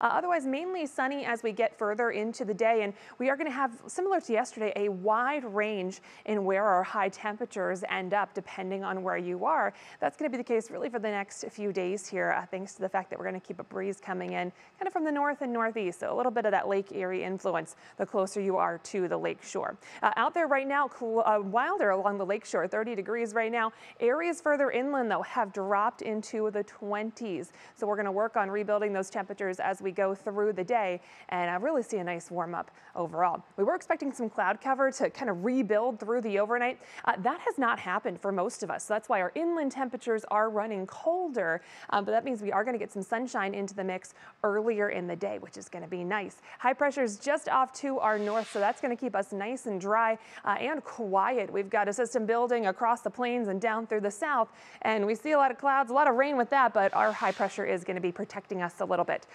Otherwise, mainly sunny as we get further into the day, and we are going to have, similar to yesterday, a wide range in where our high temperatures end up depending on where you are. That's going to be the case really for the next few days here, thanks to the fact that we're going to keep a breeze coming in kind of from the north and northeast, so a little bit of that Lake Erie influence the closer you are to the lake shore. Out there right now, wilder along the lake shore, 30 degrees right now. Areas further inland, though, have dropped into the 20s, so we're going to work on rebuilding those temperatures as we go through the day, and I really see a nice warm up overall. We were expecting some cloud cover to kind of rebuild through the overnight. That has not happened for most of us, so that's why our inland temperatures are running colder, but that means we are going to get some sunshine into the mix earlier in the day, which is going to be nice. High pressure is just off to our north, so that's going to keep us nice and dry and quiet. We've got a system building across the plains and down through the south, and we see a lot of clouds, a lot of rain with that, but our high pressure is going to be protecting us a little bit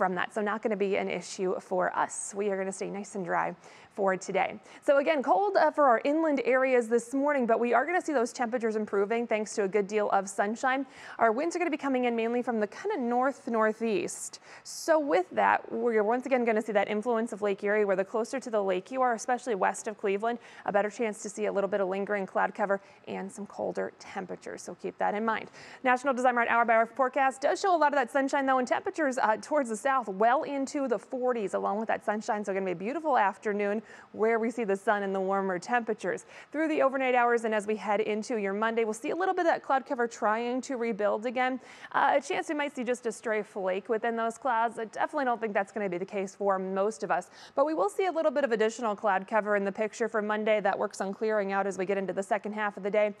from that, so not going to be an issue for us. We are going to stay nice and dry for today. So again, cold for our inland areas this morning, but we are going to see those temperatures improving thanks to a good deal of sunshine. Our winds are going to be coming in mainly from the kind of north-northeast. So with that, we're once again going to see that influence of Lake Erie, where the closer to the lake you are, especially west of Cleveland, a better chance to see a little bit of lingering cloud cover and some colder temperatures, so keep that in mind. National Design Right hour-by-hour forecast does show a lot of that sunshine, though, and temperatures towards the south well into the 40s along with that sunshine, so going to be a beautiful afternoon where we see the sun and the warmer temperatures. Through the overnight hours and as we head into your Monday, we'll see a little bit of that cloud cover trying to rebuild again. A chance we might see just a stray flake within those clouds. I definitely don't think that's going to be the case for most of us, but we will see a little bit of additional cloud cover in the picture for Monday. That works on clearing out as we get into the second half of the day.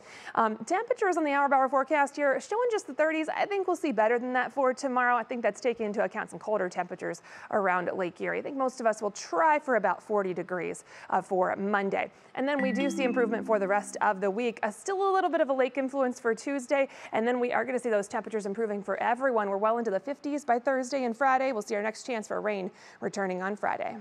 Temperatures on the hour-by-hour forecast here showing just the 30s. I think we'll see better than that for tomorrow. I think that's taking into account some colder temperatures around Lake Erie. I think most of us will try for about 40 degrees for Monday. And then we do see improvement for the rest of the week. Still a little bit of a lake influence for Tuesday, and then we are going to see those temperatures improving for everyone. We're well into the 50s by Thursday and Friday. We'll see our next chance for rain returning on Friday.